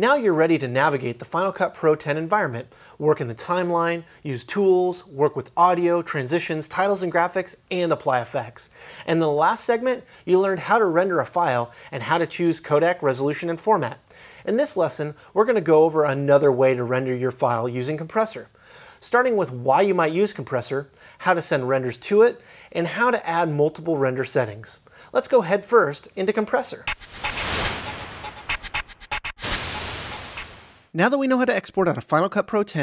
Now you're ready to navigate the Final Cut Pro X environment, work in the timeline, use tools, work with audio, transitions, titles and graphics, and apply effects. And in the last segment, you learned how to render a file and how to choose codec, resolution, and format. In this lesson, we're going to go over another way to render your file using Compressor, starting with why you might use Compressor, how to send renders to it, and how to add multiple render settings. Let's go head first into Compressor. Now that we know how to export out of Final Cut Pro X,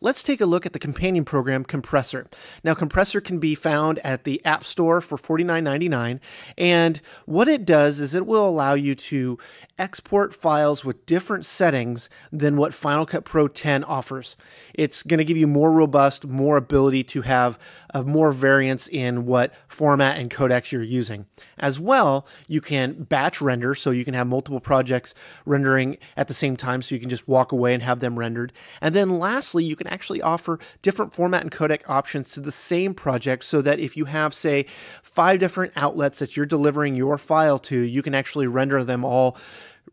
let's take a look at the companion program Compressor. Now, Compressor can be found at the App Store for $49.99, and what it does is it will allow you to export files with different settings than what Final Cut Pro X offers. It's going to give you more robust, more ability to have more variance in what format and codecs you're using. As well, you can batch render, so you can have multiple projects rendering at the same time, so you can just walk away and have them rendered. And then lastly, you can actually offer different format and codec options to the same project, so that if you have, say, 5 different outlets that you're delivering your file to, you can actually render them all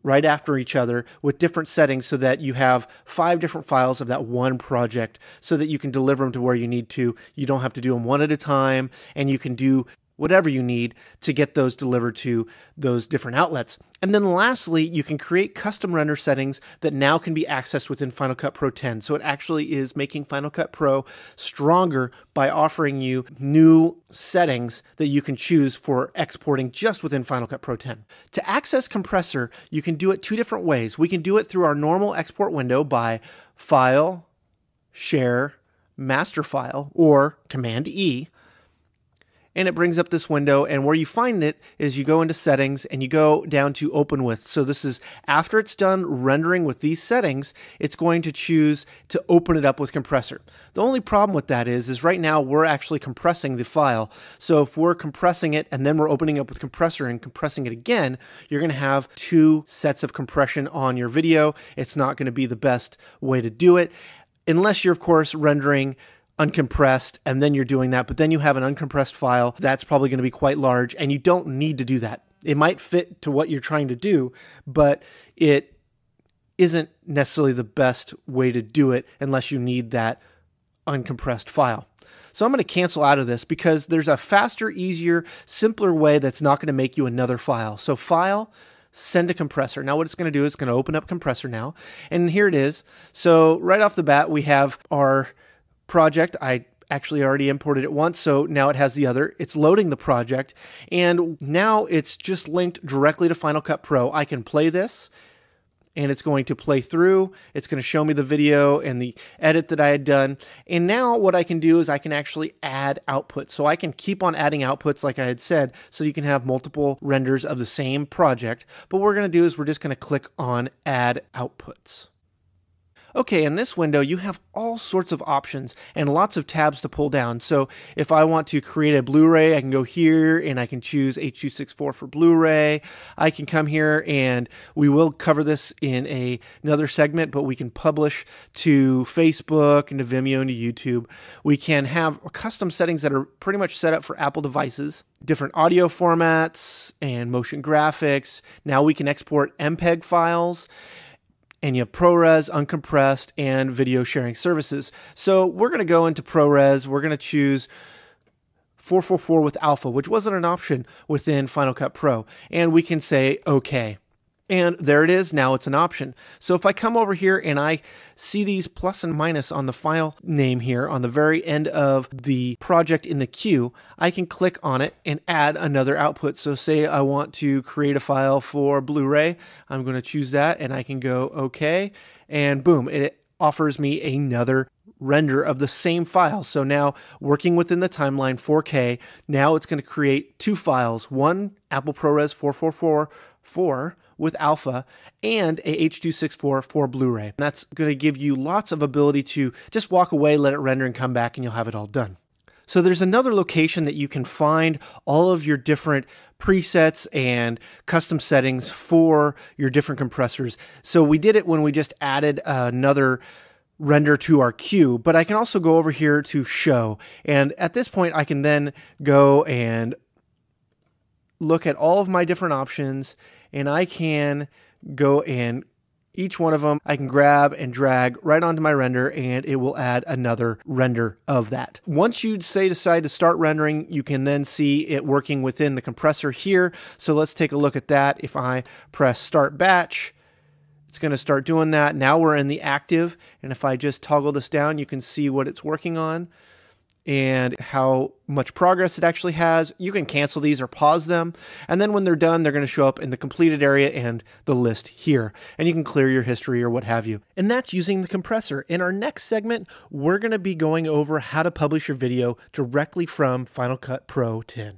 right after each other with different settings, so that you have 5 different files of that one project, so that you can deliver them to where you need to. You don't have to do them one at a time, and you can do whatever you need to get those delivered to those different outlets. And then lastly, you can create custom render settings that now can be accessed within Final Cut Pro X. So it actually is making Final Cut Pro stronger by offering you new settings that you can choose for exporting just within Final Cut Pro X. To access Compressor, you can do it 2 different ways. We can do it through our normal export window by File, Share, Master File, or Command-E. And it brings up this window, and where you find it is you go into settings and you go down to open with. So this is after it's done rendering with these settings, it's going to choose to open it up with Compressor. The only problem with that is right now we're actually compressing the file. So if we're compressing it and then we're opening up with Compressor and compressing it again, you're going to have 2 sets of compression on your video. It's not going to be the best way to do it, unless you're, of course, rendering uncompressed, and then you're doing that, but then you have an uncompressed file that's probably going to be quite large, and you don't need to do that. It might fit to what you're trying to do, but it isn't necessarily the best way to do it unless you need that uncompressed file. So I'm going to cancel out of this because there's a faster, easier, simpler way that's not going to make you another file. So File, Send to Compressor. Now what it's going to do is it's going to open up Compressor now, and here it is. So right off the bat, we have our project. I actually already imported it once, so now it has the other. It's loading the project, and now it's just linked directly to Final Cut Pro. I can play this, and it's going to play through. It's going to show me the video and the edit that I had done. And now what I can do is I can actually add outputs. So I can keep on adding outputs like I had said, so you can have multiple renders of the same project. But what we're going to do is we're just going to click on Add Outputs. Okay, in this window, you have all sorts of options and lots of tabs to pull down. So if I want to create a Blu-ray, I can go here and I can choose H.264 for Blu-ray. I can come here, and we will cover this in another segment, but we can publish to Facebook and to Vimeo and to YouTube. We can have custom settings that are pretty much set up for Apple devices, different audio formats and motion graphics. Now we can export MPEG files. And you have ProRes, uncompressed, and video sharing services. So we're going to go into ProRes. We're going to choose 444 with alpha, which wasn't an option within Final Cut Pro. And we can say OK. And there it is. Now it's an option. So if I come over here and I see these plus and minus on the file name here on the very end of the project in the queue, I can click on it and add another output. So say I want to create a file for Blu-ray. I'm going to choose that, and I can go OK. And boom, it offers me another render of the same file. So now working within the timeline 4K, now it's going to create 2 files, one Apple ProRes 4444 with alpha and a H.264 for Blu-ray. That's going to give you lots of ability to just walk away, let it render, and come back, and you'll have it all done. So there's another location that you can find all of your different presets and custom settings for your different compressors. So we did it when we just added another render to our queue, but I can also go over here to Show. And at this point, I can then go and look at all of my different options, and I can go and Each one of them I can grab and drag right onto my render, and it will add another render of that. Once you decide to start rendering, you can then see it working within the compressor here. So let's take a look at that. If I press start batch, it's going to start doing that. Now we're in the active, and if I just toggle this down, you can see what it's working on and how much progress it actually has. You can cancel these or pause them. And then when they're done, they're going to show up in the completed area and the list here. And you can clear your history or what have you. And that's using the compressor. In our next segment, we're going to be going over how to publish your video directly from Final Cut Pro X.